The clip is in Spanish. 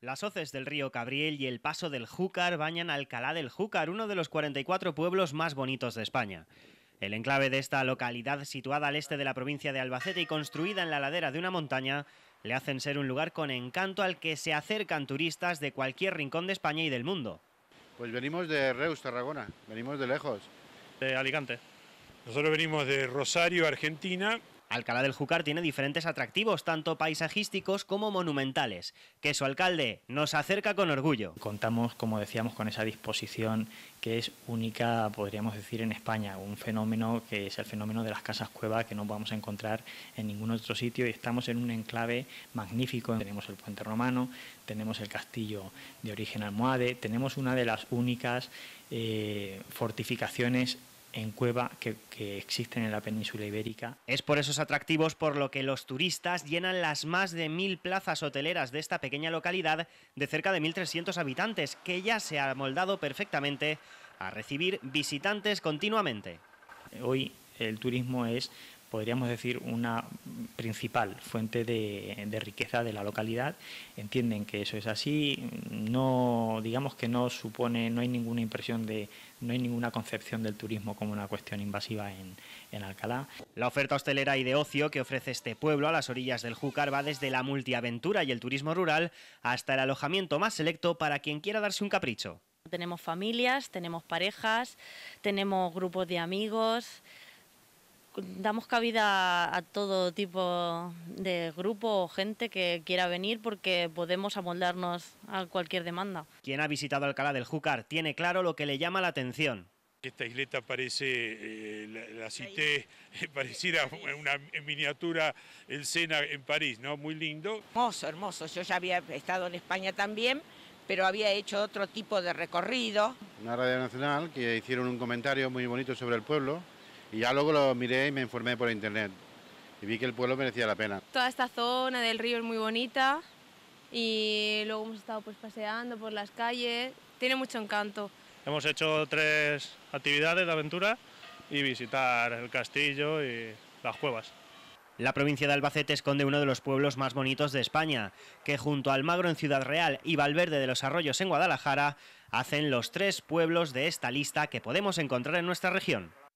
Las hoces del río Cabriel y el paso del Júcar bañan Alcalá del Júcar, uno de los 44 pueblos más bonitos de España. El enclave de esta localidad, situada al este de la provincia de Albacete y construida en la ladera de una montaña, le hacen ser un lugar con encanto al que se acercan turistas de cualquier rincón de España y del mundo. Pues venimos de Reus, Tarragona, venimos de lejos. De Alicante. Nosotros venimos de Rosario, Argentina. Alcalá del Júcar tiene diferentes atractivos, tanto paisajísticos como monumentales, que su alcalde nos acerca con orgullo. Contamos, como decíamos, con esa disposición que es única, podríamos decir, en España, un fenómeno que es el fenómeno de las casas cueva que no vamos a encontrar en ningún otro sitio, y estamos en un enclave magnífico. Tenemos el puente romano, tenemos el castillo de origen almohade, tenemos una de las únicas fortificaciones en cueva que existen en la península ibérica. Es por esos atractivos por lo que los turistas llenan las más de 1000 plazas hoteleras de esta pequeña localidad de cerca de 1300 habitantes, que ya se ha amoldado perfectamente a recibir visitantes continuamente. Hoy el turismo es, podríamos decir, una principal fuente de riqueza de la localidad. Entienden que eso es así, no, digamos que no supone, no hay ninguna impresión de, no hay ninguna concepción del turismo como una cuestión invasiva en Alcalá. La oferta hostelera y de ocio que ofrece este pueblo a las orillas del Júcar va desde la multiaventura y el turismo rural hasta el alojamiento más selecto para quien quiera darse un capricho. Tenemos familias, tenemos parejas, tenemos grupos de amigos. Damos cabida a todo tipo de grupo o gente que quiera venir, porque podemos amoldarnos a cualquier demanda. Quien ha visitado Alcalá del Júcar tiene claro lo que le llama la atención. Esta isleta parece, la cité, pareciera una miniatura el Sena en París, ¿no? Muy lindo. Hermoso, hermoso. Yo ya había estado en España también, pero había hecho otro tipo de recorrido. Una radio nacional que hicieron un comentario muy bonito sobre el pueblo. Y ya luego lo miré y me informé por internet y vi que el pueblo merecía la pena. Toda esta zona del río es muy bonita y luego hemos estado pues paseando por las calles, tiene mucho encanto. Hemos hecho 3 actividades de aventura y visitar el castillo y las cuevas. La provincia de Albacete esconde uno de los pueblos más bonitos de España, que junto a Almagro en Ciudad Real y Valverde de los Arroyos en Guadalajara, hacen los 3 pueblos de esta lista que podemos encontrar en nuestra región.